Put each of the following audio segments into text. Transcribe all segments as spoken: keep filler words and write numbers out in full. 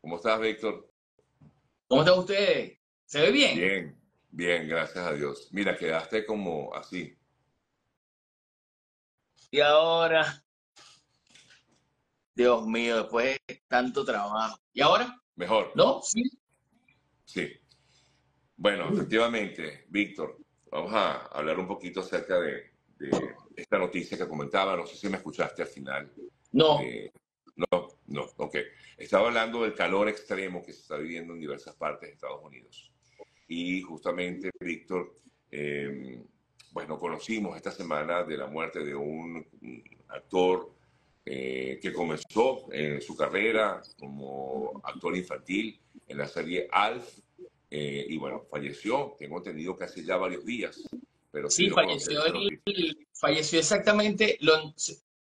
¿Cómo estás, Víctor? ¿Cómo están ustedes? ¿Se ve bien? Bien, bien, gracias a Dios. Mira, quedaste como así. Y ahora, Dios mío, después de tanto trabajo. ¿Y ahora? Mejor. ¿No? Sí. Sí. Bueno, efectivamente, Víctor, vamos a hablar un poquito acerca de, de esta noticia que comentaba. No sé si me escuchaste al final. No. Eh, no, no, ok. Estaba hablando del calor extremo que se está viviendo en diversas partes de Estados Unidos. Y justamente, Víctor, eh, bueno, conocimos esta semana de la muerte de un actor eh, que comenzó eh, su carrera como actor infantil en la serie A L F. Eh, y bueno, falleció, tengo entendido que hace ya varios días. Pero sí, sí falleció, el, el, falleció exactamente, lo,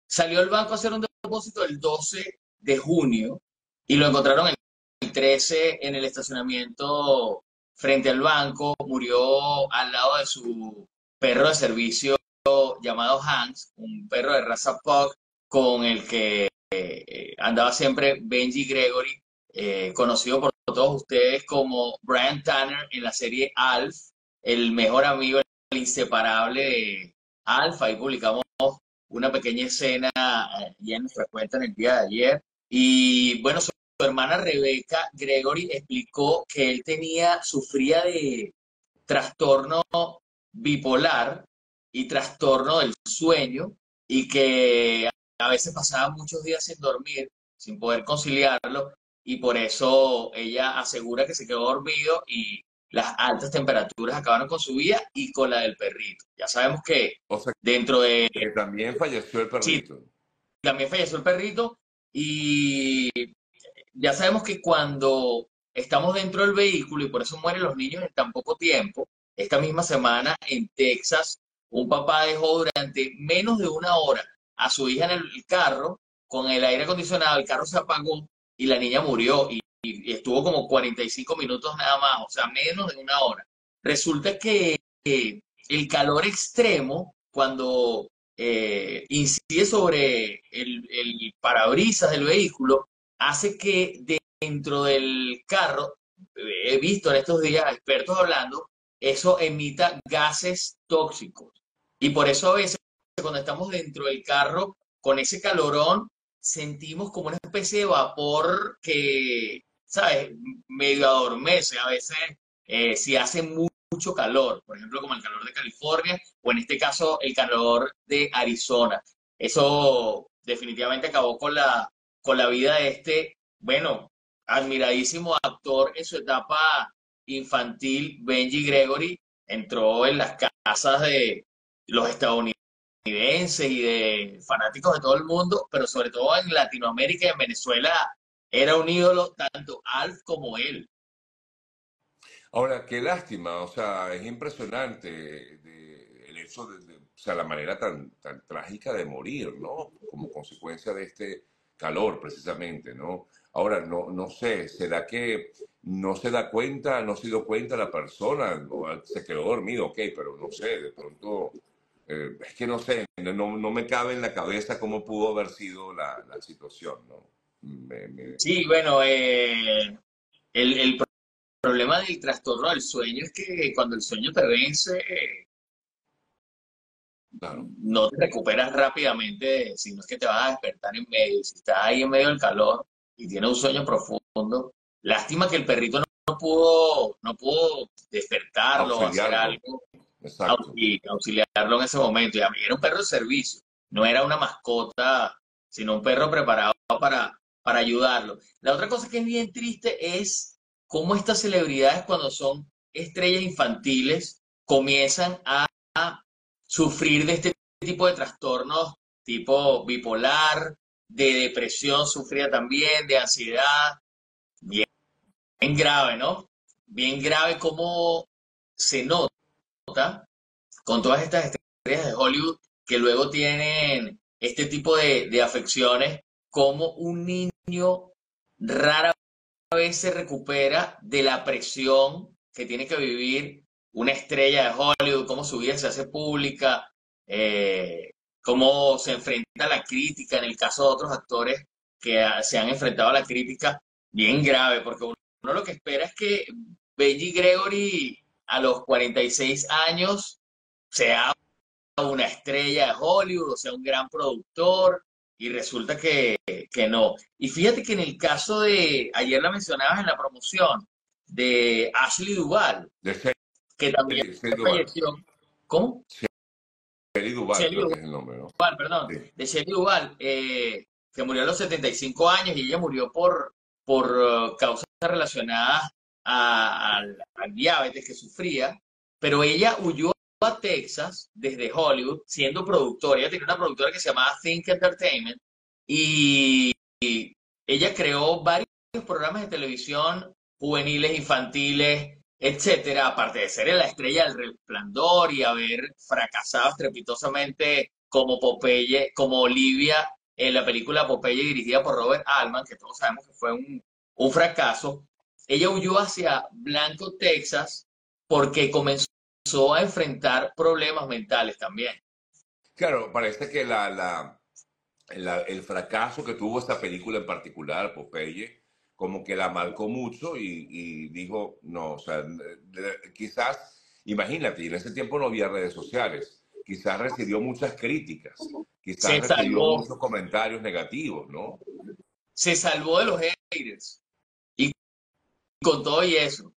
salió al banco a hacer un depósito el doce de junio y lo encontraron el trece en el estacionamiento frente al banco, murió al lado de su perro de servicio llamado Hans, un perro de raza Pug con el que eh, andaba siempre Benji Gregory, eh, conocido por todos ustedes como Brian Tanner en la serie A L F, el mejor amigo, el inseparable de A L F. Ahí publicamos una pequeña escena ya en nuestra cuenta en el día de ayer. Y bueno, su, su hermana Rebeca Gregory explicó que él tenía, sufría de trastorno bipolar y trastorno del sueño y que a veces pasaba muchos días sin dormir, sin poder conciliarlo. Y por eso ella asegura que se quedó dormido y las altas temperaturas acabaron con su vida y con la del perrito. Ya sabemos que o sea, dentro de... Que también falleció el perrito. Sí, también falleció el perrito. Y ya sabemos que cuando estamos dentro del vehículo, y por eso mueren los niños en tan poco tiempo, esta misma semana en Texas, un papá dejó durante menos de una hora a su hija en el carro con el aire acondicionado, el carro se apagó, y la niña murió y, y estuvo como cuarenta y cinco minutos nada más, o sea, menos de una hora. Resulta que eh, el calor extremo, cuando eh, incide sobre el, el parabrisas del vehículo, hace que dentro del carro, he visto en estos días a expertos hablando, eso emita gases tóxicos. Y por eso a veces cuando estamos dentro del carro con ese calorón, sentimos como una especie de vapor que, ¿sabes?, medio adormece a veces eh, si hace mucho calor, por ejemplo, como el calor de California o en este caso el calor de Arizona. Eso definitivamente acabó con la, con la vida de este, bueno, admiradísimo actor en su etapa infantil, Benji Gregory. Entró en las casas de los estadounidenses y de fanáticos de todo el mundo, pero sobre todo en Latinoamérica y en Venezuela, era un ídolo tanto Alf como él. Ahora, qué lástima, o sea, es impresionante de, el hecho de, de, o sea, la manera tan, tan trágica de morir, ¿no? Como consecuencia de este calor, precisamente, ¿no? Ahora, no, no sé, ¿será que no se da cuenta, no se dio cuenta la persona? Se quedó dormido, ok, pero no sé, de pronto... Eh, es que no sé, no, no me cabe en la cabeza cómo pudo haber sido la, la situación, ¿no? Me, me... Sí, bueno, eh, el, el problema del trastorno del sueño es que cuando el sueño te vence, eh, claro, no te recuperas rápidamente, sino es que te vas a despertar en medio. Si estás ahí en medio del calor y tienes un sueño profundo, lástima que el perrito no, no pudo, no pudo despertarlo o hacer algo. Exacto. Auxiliarlo en ese momento. Y a mí era un perro de servicio, no era una mascota, sino un perro preparado para, para ayudarlo. La otra cosa que es bien triste es cómo estas celebridades, cuando son estrellas infantiles, comienzan a, a sufrir de este tipo de trastornos, tipo bipolar, de depresión, sufría también, de ansiedad. Bien, bien grave, ¿no? Bien grave cómo se nota con todas estas estrellas de Hollywood que luego tienen este tipo de, de afecciones, como un niño rara vez se recupera de la presión que tiene que vivir una estrella de Hollywood, cómo su vida se hace pública, eh, cómo se enfrenta a la crítica, en el caso de otros actores que se han enfrentado a la crítica bien grave, porque uno, uno lo que espera es que Benji Gregory a los cuarenta y seis años sea una estrella de Hollywood, o sea un gran productor, y resulta que, que no. Y fíjate que en el caso de, ayer la mencionabas en la promoción, de Shelley Duvall, de Shelley, que también falleció. ¿Cómo? Shelley Duvall, Shelley Duvall, es el nombre, ¿no? Duvall, perdón, sí. De Shelley Duvall, eh, que murió a los setenta y cinco años, y ella murió por, por uh, causas relacionadas a, a, al diabetes que sufría, pero ella huyó a Texas desde Hollywood siendo productora. Ella tenía una productora que se llamaba Think Entertainment, y, y ella creó varios programas de televisión juveniles, infantiles, etcétera, aparte de ser la estrella del Resplandor y haber fracasado estrepitosamente como Popeye, como Olivia en la película Popeye dirigida por Robert Altman, que todos sabemos que fue un, un fracaso. Ella huyó hacia Blanco, Texas, porque comenzó a enfrentar problemas mentales también. Claro, parece que la, la, la, el fracaso que tuvo esta película en particular, Popeye, como que la marcó mucho y, y dijo, no, o sea, quizás, imagínate, en ese tiempo no había redes sociales, quizás recibió muchas críticas, quizás se recibió salvó. muchos comentarios negativos, ¿no? Se salvó de los haters, y con todo y eso.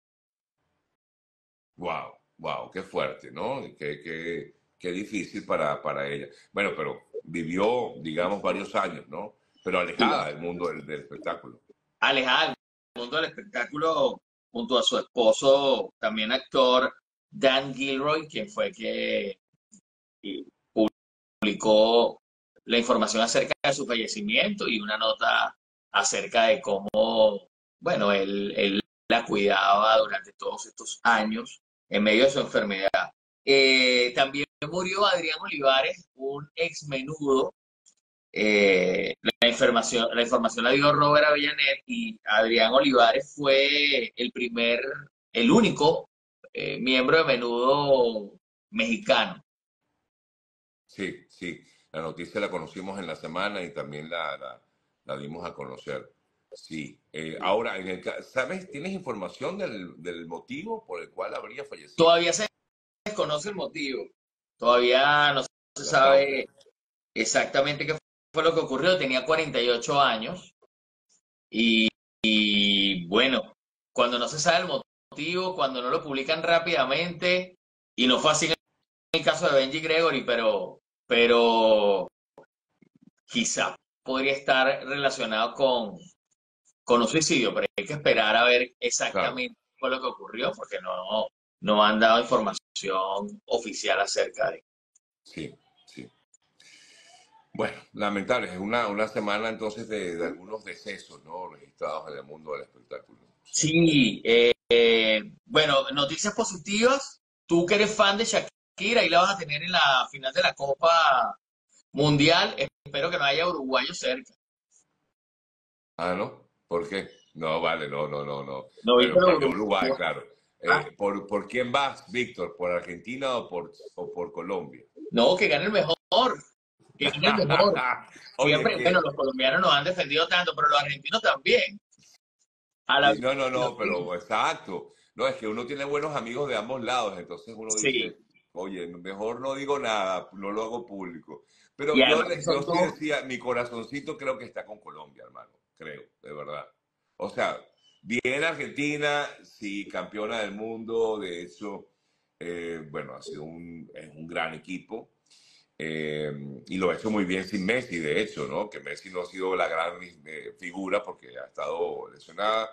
Wow. Wow, qué fuerte, ¿no? Qué, qué, qué difícil para, para ella. Bueno, pero vivió, digamos, varios años, ¿no? Pero alejada del mundo del, del espectáculo. Alejada del mundo del espectáculo, junto a su esposo, también actor, Dan Gilroy, quien fue que publicó la información acerca de su fallecimiento y una nota acerca de cómo, bueno, él, él la cuidaba durante todos estos años en medio de su enfermedad. Eh, también murió Adrián Olivares, un ex menudo. Eh, la, información, la información la dio Robert Avellanet, y Adrián Olivares fue el primer, el único eh, miembro de Menudo mexicano. Sí, sí. La noticia la conocimos en la semana y también la, la, la dimos a conocer. Sí. Eh, ahora, en el, ¿sabes? ¿Tienes información del, del motivo por el cual habría fallecido? Todavía se desconoce el motivo. Todavía no se sabe exactamente qué fue lo que ocurrió. Tenía cuarenta y ocho años. Y, y bueno, cuando no se sabe el motivo, cuando no lo publican rápidamente, y no fue así en el caso de Benji Gregory, pero, pero quizá podría estar relacionado con... con un suicidio, pero hay que esperar a ver exactamente claro. Con lo que ocurrió, porque no, no han dado información oficial acerca de... Sí, sí. Bueno, lamentable, es una, una semana entonces de, de algunos decesos, ¿no?, registrados en el mundo del espectáculo. Sí, eh, eh, bueno, noticias positivas. Tú que eres fan de Shakira, ahí la vas a tener en la final de la Copa Mundial. Espero que no haya uruguayo cerca. Ah, ¿no? ¿Por qué? No, vale, no, no, no, no. No, pero, pero, pero Uruguay, no. Claro. Eh, ah. ¿por, ¿Por quién vas, Víctor? ¿Por Argentina o por, o por Colombia? No, que gane el mejor. Que gane el mejor. Oye, siempre, bueno, los colombianos nos han defendido tanto, pero los argentinos también. A la... No, no, no, pero exacto. No, es que uno tiene buenos amigos de ambos lados, entonces uno sí. Dice, oye, mejor no digo nada, no lo hago público. Pero yeah, yo, les, yo sí decía, mi corazoncito creo que está con Colombia, hermano. Creo, de verdad. O sea, bien Argentina, sí, campeona del mundo, de hecho, eh, bueno, ha sido un, es un gran equipo, eh, y lo ha hecho muy bien sin Messi, de hecho, ¿no? Que Messi no ha sido la gran eh, figura porque ha estado lesionada,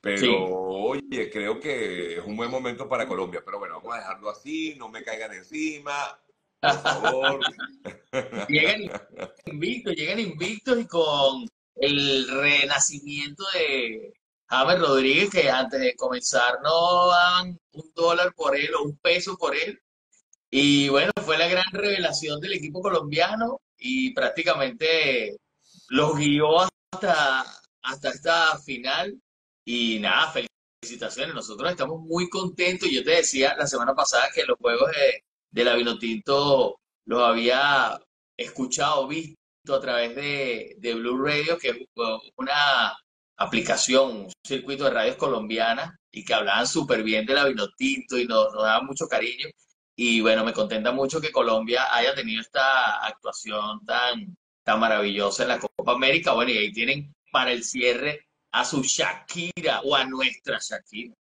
pero sí. Oye, creo que es un buen momento para Colombia, pero bueno, vamos a dejarlo así, no me caigan encima, por favor. Llegan invictos, llegan invictos y con... el renacimiento de James Rodríguez, que antes de comenzar no daban un dólar por él o un peso por él. Y bueno, fue la gran revelación del equipo colombiano y prácticamente los guió hasta, hasta esta final. Y nada, felicitaciones. Nosotros estamos muy contentos. Yo te decía la semana pasada que los juegos de, de la Vinotinto los había escuchado, visto a través de, de Blue Radio, que es una aplicación, un circuito de radios colombianas y que hablaban súper bien de la Vinotinto y nos, nos daban mucho cariño. Y bueno, me contenta mucho que Colombia haya tenido esta actuación tan, tan maravillosa en la Copa América. Bueno, y ahí tienen para el cierre a su Shakira, o a nuestra Shakira.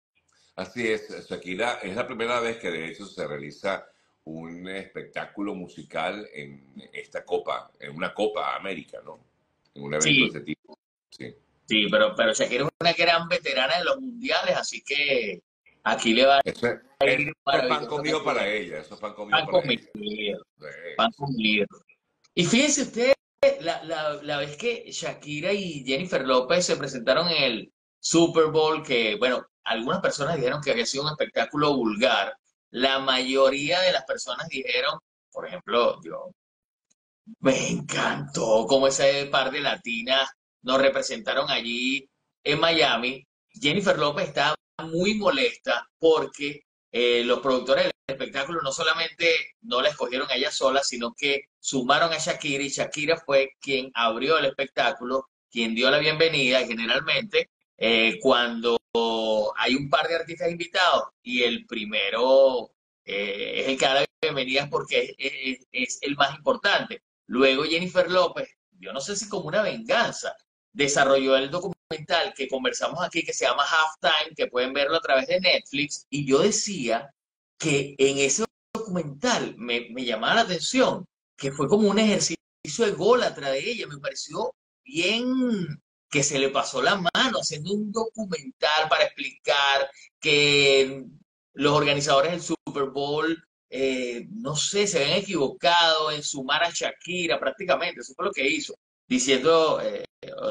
Así es, Shakira es la primera vez que de hecho se realiza un espectáculo musical en esta Copa, en una Copa América, ¿no? En un evento sí. de ese tipo. Sí, sí pero, pero Shakira es una gran veterana de los mundiales, así que aquí le va eso es, a ir eso es pan comido para ella, eso es pan comido pan para comido, ella. Pan comido. Y fíjense ustedes, la, la, la vez que Shakira y Jennifer López se presentaron en el Super Bowl, que bueno, algunas personas dijeron que había sido un espectáculo vulgar. La mayoría de las personas dijeron, por ejemplo, yo, me encantó cómo ese par de latinas nos representaron allí en Miami. Jennifer López estaba muy molesta porque eh, los productores del espectáculo no solamente no la escogieron a ella sola, sino que sumaron a Shakira, y Shakira fue quien abrió el espectáculo, quien dio la bienvenida, y generalmente eh, cuando hay un par de artistas invitados y el primero eh, es el que da la bienvenida porque es, es, es el más importante. Luego Jennifer López, yo no sé si como una venganza, desarrolló el documental que conversamos aquí que se llama Halftime, que pueden verlo a través de Netflix, y yo decía que en ese documental me, me llamaba la atención que fue como un ejercicio de ególatra de ella, me pareció bien... que se le pasó la mano haciendo un documental para explicar que los organizadores del Super Bowl, eh, no sé, se habían equivocado en sumar a Shakira prácticamente. Eso fue lo que hizo, diciendo eh,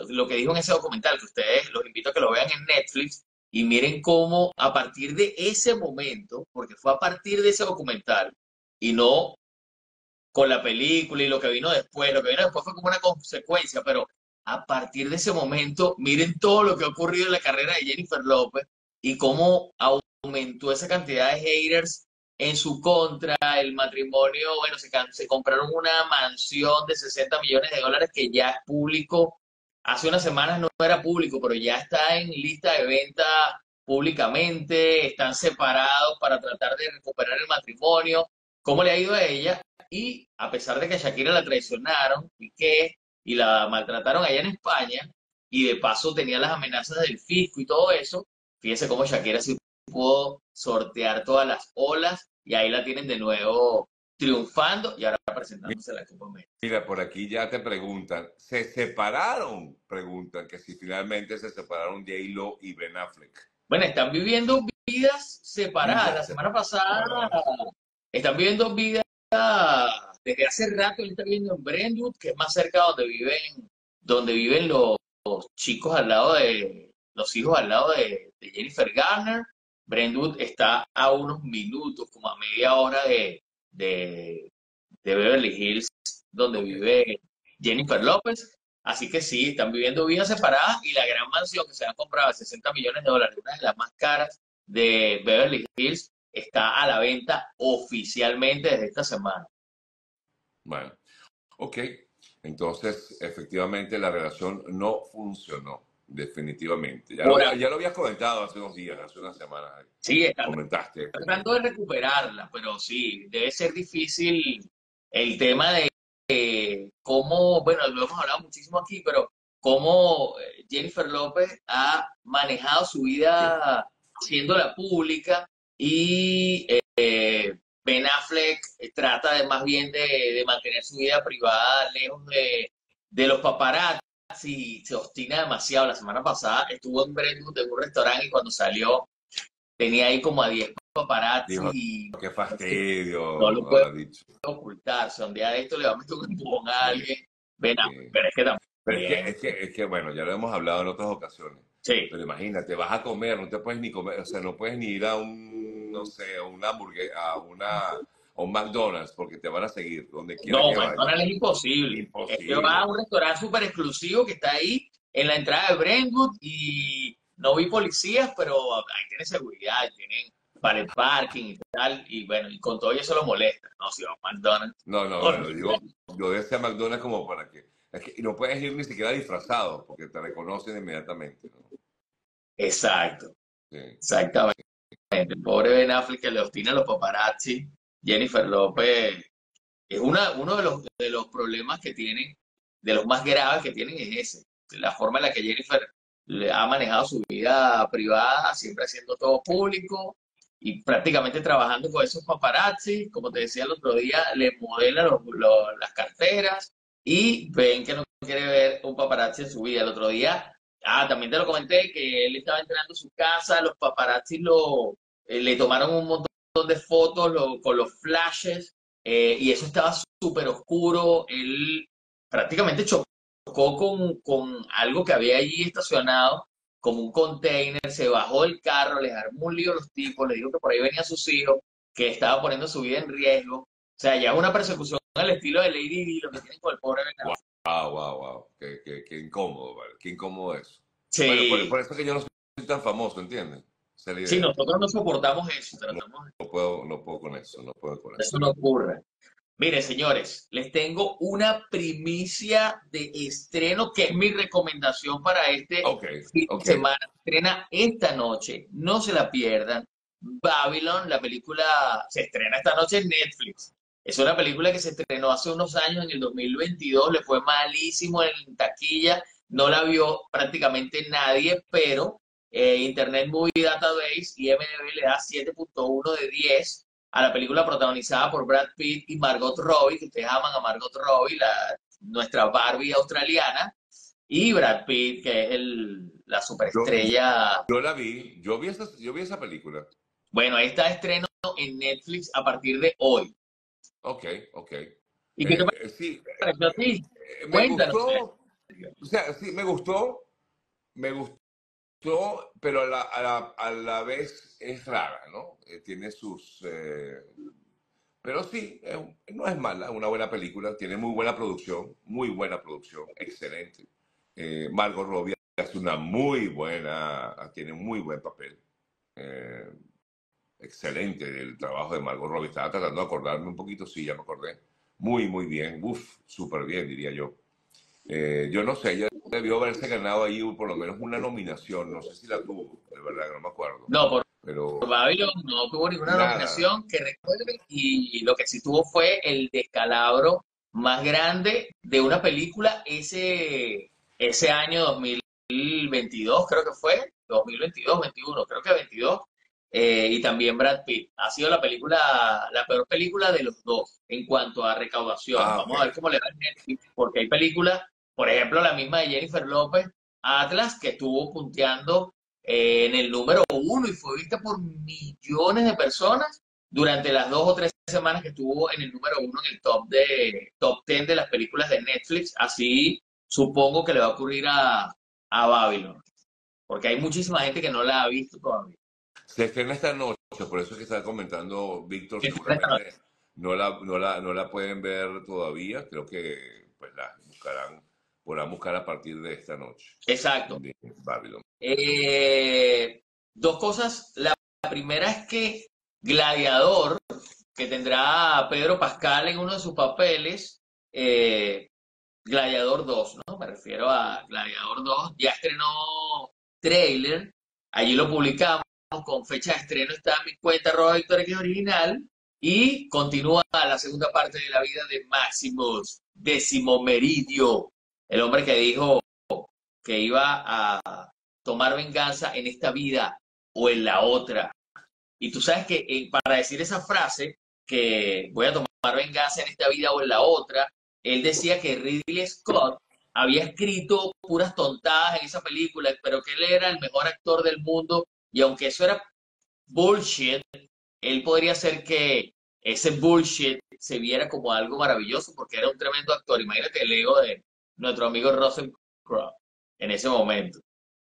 lo que dijo en ese documental, que ustedes los invito a que lo vean en Netflix y miren cómo a partir de ese momento, porque fue a partir de ese documental y no con la película y lo que vino después, lo que vino después fue como una consecuencia, pero... a partir de ese momento, miren todo lo que ha ocurrido en la carrera de Jennifer López y cómo aumentó esa cantidad de haters en su contra. El matrimonio, bueno, se, se compraron una mansión de sesenta millones de dólares que ya es público. Hace unas semanas no era público, pero ya está en lista de venta públicamente. Están separados para tratar de recuperar el matrimonio. ¿Cómo le ha ido a ella? Y a pesar de que a Shakira la traicionaron y que... y la maltrataron allá en España, y de paso tenía las amenazas del fisco y todo eso, fíjense cómo Shakira sí pudo sortear todas las olas, y ahí la tienen de nuevo triunfando, y ahora presentándose a la Copa América. Mira, por aquí ya te preguntan, ¿se separaron? Preguntan que si finalmente se separaron J-Lo y Ben Affleck. Bueno, están viviendo vidas separadas. La semana pasada están viviendo vidas... desde hace rato él está viviendo en Brentwood, que es más cerca de donde viven, donde viven los, los chicos al lado de, los hijos al lado de, de Jennifer Garner. Brentwood está a unos minutos, como a media hora de, de, de Beverly Hills, donde vive Jennifer López. Así que sí, están viviendo vidas separadas, y la gran mansión que se han comprado a sesenta millones de dólares, una de las más caras de Beverly Hills, está a la venta oficialmente desde esta semana. Bueno, ok. Entonces, efectivamente, la relación no funcionó, definitivamente. Ya, bueno, lo, ya lo habías comentado hace unos días, hace unas semanas. Sí, está comentaste. Tratando de recuperarla, pero sí, debe ser difícil el tema de eh, cómo, bueno, lo hemos hablado muchísimo aquí, pero cómo Jennifer López ha manejado su vida haciéndola pública, y... Eh, Ben Affleck trata de, más bien de, de mantener su vida privada lejos de, de los paparazzi. Se obstina demasiado. La semana pasada estuvo en Brentwood en un restaurante y cuando salió tenía ahí como a diez paparazzi. Dijo, y, ¡qué fastidio! No lo puede dicho. ocultar. Si un día de esto le va a meter un empujón a alguien, Ben Affleck. Sí. Pero es que también... Pero es, que, es, que, es que, bueno, ya lo hemos hablado en otras ocasiones. Sí. Pero imagínate, vas a comer, no te puedes ni comer, o sea, no puedes ni ir a un, no sé, a una hamburguesa, a una, a un McDonald's, porque te van a seguir donde quieras. No, que McDonald's vaya. Es imposible. imposible. Es que vas a un restaurante súper exclusivo que está ahí en la entrada de Brentwood y no vi policías, pero ahí tienen seguridad, tienen para el parking y tal, y bueno, y con todo eso lo molesta. No, si va a McDonald's. No, no, bueno, yo, yo decía McDonald's como para que... Es que no puedes ir ni siquiera disfrazado, porque te reconocen inmediatamente, ¿no? Exacto. Sí. Exactamente. El pobre Ben Affleck que le obstina a los paparazzi. Jennifer López. Es una, uno de los, de los problemas que tienen, de los más graves que tienen es ese. La forma en la que Jennifer ha manejado su vida privada, siempre haciendo todo público y prácticamente trabajando con esos paparazzi. Como te decía el otro día, le modelan los, los, las carteras y ven que no quiere ver un paparazzi en su vida. El otro día, ah, también te lo comenté, que él estaba entrando a su casa, los paparazzi lo, eh, le tomaron un montón de fotos lo, con los flashes eh, y eso estaba súper oscuro. Él prácticamente chocó. Chocó con, con algo que había allí estacionado, como un container, se bajó del carro, les armó un lío a los tipos, les dijo que por ahí venían sus hijos, que estaba poniendo su vida en riesgo. O sea, ya una persecución al estilo de Lady Di, lo que tienen con el pobre Benafle. Wow, wow, wow, qué, qué, qué incómodo, ¿vale? Qué incómodo eso. Sí. Bueno, por, por eso que yo no soy tan famoso, ¿entiendes? Sí, nosotros no soportamos eso. Tratamos... No, no, puedo, no puedo con eso, no puedo con eso. Eso no ocurre. Mire, señores, les tengo una primicia de estreno que es mi recomendación para este okay, fin okay. de semana. Estrena esta noche, no se la pierdan. Babylon, la película se estrena esta noche en Netflix. Es una película que se estrenó hace unos años, en el dos mil veintidós, le fue malísimo en taquilla, no la vio prácticamente nadie, pero eh, Internet Movie Database, I M D B, le da siete punto uno de diez. a la película protagonizada por Brad Pitt y Margot Robbie, que ustedes aman a Margot Robbie, la, nuestra Barbie australiana, y Brad Pitt, que es el, la superestrella. Yo, yo la vi, yo vi, esa, yo vi esa película. Bueno, ahí está estreno en Netflix a partir de hoy. Ok, ok. ¿Y eh, qué te pareció, eh, sí, pareció a ti? Eh, me gustó, o sea, sí, me gustó, me gustó. Pero a la, a, la, a la vez es rara, ¿no? Eh, tiene sus... Eh... Pero sí, eh, no es mala, es una buena película, tiene muy buena producción, muy buena producción, excelente. Eh, Margot Robbie hace una muy buena, tiene un muy buen papel. Eh, excelente el trabajo de Margot Robbie, estaba tratando de acordarme un poquito, sí, ya me acordé. Muy, muy bien, uff, súper bien, diría yo. Eh, yo no sé, ella debió haberse ganado ahí por lo menos una nominación, no sé si la tuvo, de verdad que no me acuerdo. No, por, pero... por Babylon no tuvo ninguna Nada. nominación que recuerde, y lo que sí tuvo fue el descalabro más grande de una película ese, ese año dos mil veintidós, creo que fue, dos mil veintidós, veintiuno, creo que veintidós, eh, y también Brad Pitt. Ha sido la película, la peor película de los dos en cuanto a recaudación. Ah, Vamos okay. a ver cómo le va a Netflix, porque hay películas... Por ejemplo, la misma de Jennifer López, Atlas, que estuvo punteando eh, en el número uno y fue vista por millones de personas durante las dos o tres semanas que estuvo en el número uno en el top de top ten de las películas de Netflix. Así supongo que le va a ocurrir a, a Babylon, porque hay muchísima gente que no la ha visto todavía. Se estrena esta noche, por eso es que está comentando Víctor, seguramente no la, no, la, no la pueden ver todavía, creo que pues la buscarán. Podrán buscar a partir de esta noche. Exacto. Eh, dos cosas. La, la primera es que Gladiador, que tendrá a Pedro Pascal en uno de sus papeles, eh, Gladiador dos, ¿no? Me refiero a Gladiador dos. Ya estrenó trailer. Allí lo publicamos con fecha de estreno. Está en mi cuenta, arroba Víctor X Original. Y continúa la segunda parte de la vida de Maximus Decimomeridio. El hombre que dijo que iba a tomar venganza en esta vida o en la otra. Y tú sabes que para decir esa frase, que voy a tomar venganza en esta vida o en la otra, él decía que Ridley Scott había escrito puras tontadas en esa película, pero que él era el mejor actor del mundo. Y aunque eso era bullshit, él podría hacer que ese bullshit se viera como algo maravilloso, porque era un tremendo actor. Imagínate el ego de él. Nuestro amigo Russell Crowe, en ese momento,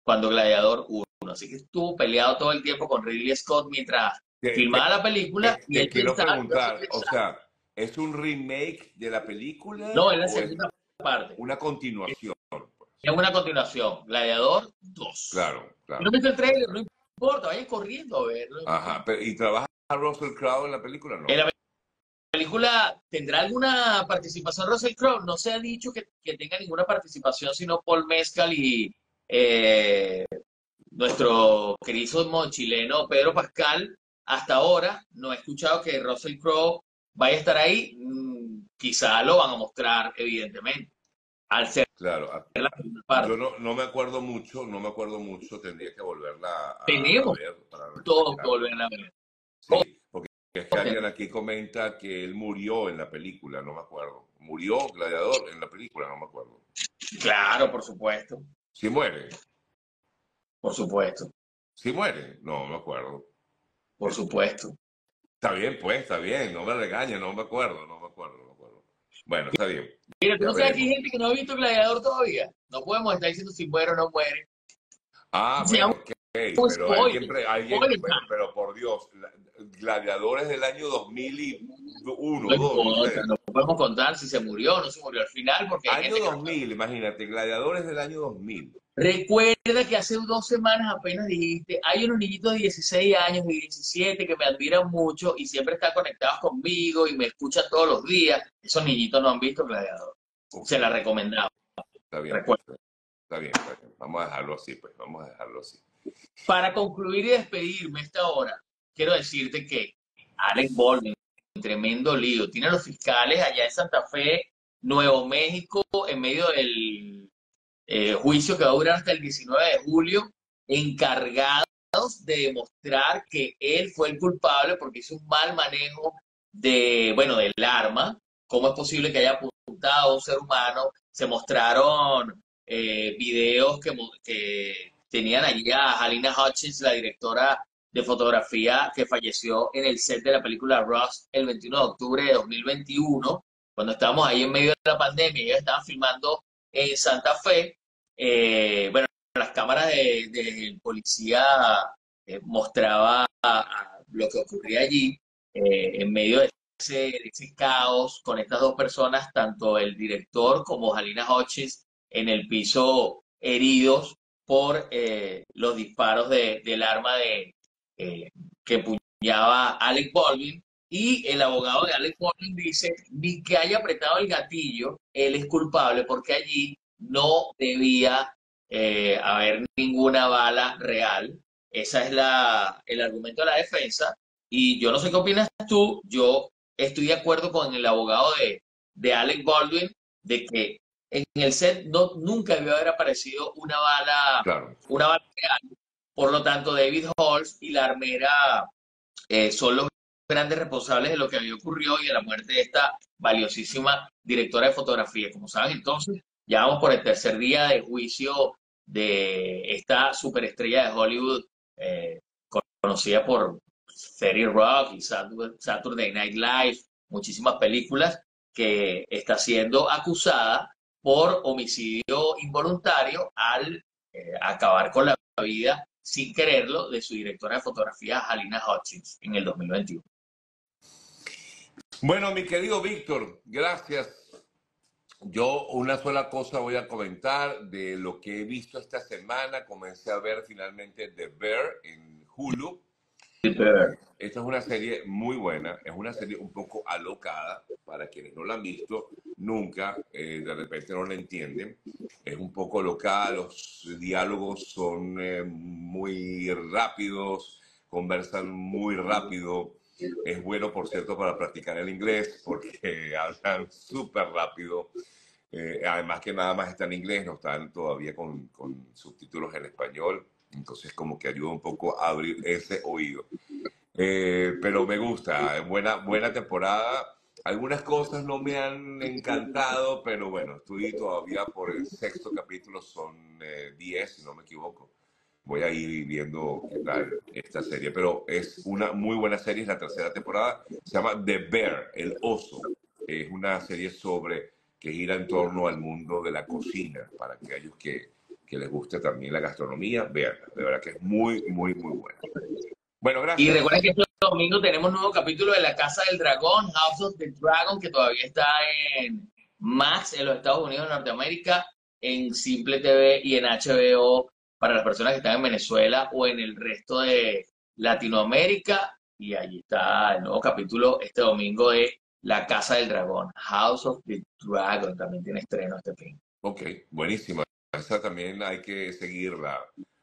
cuando Gladiador uno. Así que estuvo peleado todo el tiempo con Ridley Scott mientras te, filmaba te, la película. Te, y te quiero pensaba, preguntar, o sea, ¿es un remake de la película? No, es la segunda es parte. Una continuación. Es una continuación, Gladiador dos. Claro, claro. No viste el trailer, no importa, vayan corriendo a verlo. Ajá, pero, ¿y trabaja Russell Crowe en la película? No. En la película película tendrá alguna participación Russell Crowe. No se ha dicho que, que tenga ninguna participación, sino Paul Mescal y eh, nuestro querido chileno Pedro Pascal. Hasta ahora no he escuchado que Russell Crowe vaya a estar ahí. Quizá lo van a mostrar, evidentemente. Al ser claro. La parte. Yo no, no me acuerdo mucho, no me acuerdo mucho. Tendría que volverla a, ¿Tenemos? a ver. Para Todos que volverla a ver. Sí, porque es que alguien aquí comenta que él murió en la película, no me acuerdo. Murió Gladiador en la película, no me acuerdo. Claro, por supuesto. ¿Sí muere? Por supuesto. ¿Sí muere? No, me acuerdo. Por supuesto. Está bien, pues, está bien. No me regañes, no me acuerdo, no me acuerdo, no me acuerdo. Bueno, está bien. Mira, tú no sabes que hay gente que no ha visto Gladiador todavía. No podemos estar diciendo si muere o no muere. Ah, bueno, ok. Pero alguien, alguien, pero, pero por Dios, Gladiadores del año dos mil uno. No, dos mil uno. No podemos contar si se murió o no se murió al final. Porque año dos mil, que... imagínate, Gladiadores del año dos mil. Recuerda que hace dos semanas apenas dijiste, hay unos niñitos de dieciséis años y diecisiete que me admiran mucho y siempre están conectados conmigo y me escuchan todos los días. Esos niñitos no han visto Gladiador. Uf, se la recomendaba. Está bien, recuerda. Está bien, está bien. Vamos a dejarlo así, pues, vamos a dejarlo así. Para concluir y despedirme esta hora, quiero decirte que Alec Baldwin, tremendo lío, tiene a los fiscales allá en Santa Fe, Nuevo México, en medio del eh, juicio que va a durar hasta el diecinueve de julio, encargados de demostrar que él fue el culpable porque hizo un mal manejo de, bueno, del arma. ¿Cómo es posible que haya apuntado a un ser humano? Se mostraron eh, videos que... que tenían allá a Halyna Hutchins, la directora de fotografía que falleció en el set de la película Rust el veintiuno de octubre de dos mil veintiuno, cuando estábamos ahí en medio de la pandemia. Ellos estaban filmando en Santa Fe. Eh, bueno, las cámaras del de, de policía eh, mostraba a, a lo que ocurría allí eh, en medio de ese, de ese caos con estas dos personas, tanto el director como Halyna Hutchins, en el piso heridos por eh, los disparos de, del arma de, eh, que empuñaba Alec Baldwin. Y el abogado de Alec Baldwin dice, ni que haya apretado el gatillo, él es culpable porque allí no debía eh, haber ninguna bala real. Ese es la, el argumento de la defensa. Y yo no sé qué opinas tú, yo estoy de acuerdo con el abogado de, de Alec Baldwin de que en el set no, nunca debió haber aparecido una bala, claro. una bala real. Por lo tanto, David Halls y la armera eh, son los grandes responsables de lo que había ocurrido y de la muerte de esta valiosísima directora de fotografía. Como saben, entonces, ya vamos por el tercer día de juicio de esta superestrella de Hollywood, eh, conocida por Thirty Rock y Saturday Night Live, muchísimas películas, que está siendo acusada por homicidio involuntario al eh, acabar con la vida, sin quererlo, de su directora de fotografía, Halyna Hutchins, en el dos mil veintiuno. Bueno, mi querido Víctor, gracias. Yo una sola cosa voy a comentar de lo que he visto esta semana. Comencé a ver finalmente The Bear en Hulu. The Bear. Esta es una serie muy buena, es una serie un poco alocada, para quienes no la han visto nunca, eh, de repente no la entienden, es un poco alocada, los diálogos son eh, muy rápidos, conversan muy rápido, es bueno por cierto para practicar el inglés porque hablan súper rápido, eh, además que nada más está en inglés, no están todavía con, con subtítulos en español. Entonces, como que ayuda un poco a abrir ese oído. Eh, pero me gusta, buena, buena temporada. Algunas cosas no me han encantado, pero bueno, estoy todavía por el sexto capítulo, son diez, eh, si no me equivoco. Voy a ir viendo qué tal esta serie. Pero es una muy buena serie, es la tercera temporada. Se llama The Bear, el oso. Es una serie sobre que gira en torno al mundo de la cocina, para aquellos que... que les guste también la gastronomía, veanla. De verdad que es muy, muy, muy buena. Bueno, gracias. Y recuerden que este domingo tenemos un nuevo capítulo de La Casa del Dragón, House of the Dragon, que todavía está en Max, en los Estados Unidos, en Norteamérica, en Simple T V y en H B O para las personas que están en Venezuela o en el resto de Latinoamérica. Y allí está el nuevo capítulo este domingo de La Casa del Dragón, House of the Dragon, también tiene estreno este fin. Ok, buenísima. Esa también hay que seguirla.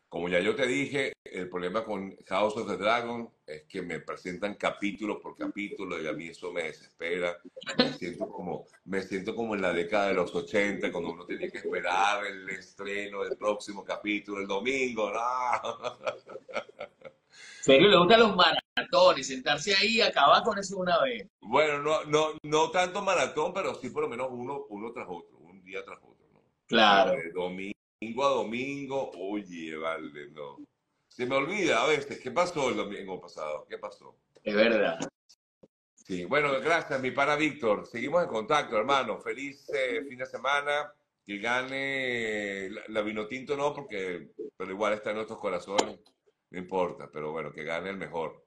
Como ya yo te dije, el problema con House of the Dragon es que me presentan capítulo por capítulo y a mí eso me desespera. Me siento como, me siento como en la década de los ochenta, cuando uno tenía que esperar el estreno del próximo capítulo, el domingo. ¡No! Sí, le gustan los maratones, sentarse ahí y acabar con eso una vez. Bueno, no, no, no tanto maratón, pero sí por lo menos uno, uno tras otro, un día tras otro, ¿no? Claro. De domingo a domingo, oye, vale, no. Se me olvida a veces, ¿qué pasó el domingo pasado? ¿Qué pasó? Es verdad. Sí, bueno, gracias, mi pana Víctor. Seguimos en contacto, hermano. Feliz eh, fin de semana. Que gane la, la Vinotinto, no, porque pero igual está en nuestros corazones. No importa, pero bueno, que gane el mejor.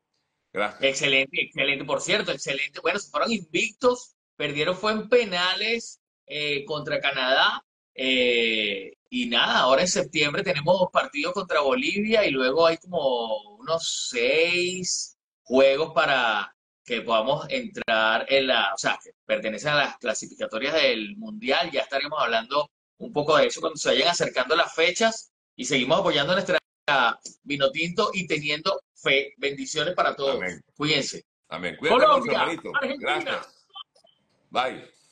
Gracias. Excelente, excelente. Por cierto, excelente. Bueno, se fueron invictos. Perdieron fue en penales eh, contra Canadá. Eh, y nada, ahora en septiembre tenemos partidos contra Bolivia y luego hay como unos seis juegos para que podamos entrar en la... O sea, que pertenecen a las clasificatorias del Mundial. Ya estaremos hablando un poco de eso cuando se vayan acercando las fechas y seguimos apoyando nuestra... Vinotinto y teniendo fe. Bendiciones para todos. Amén. Cuídense. Amén. Cuídense, Colombia, Argentina. Gracias. Bye.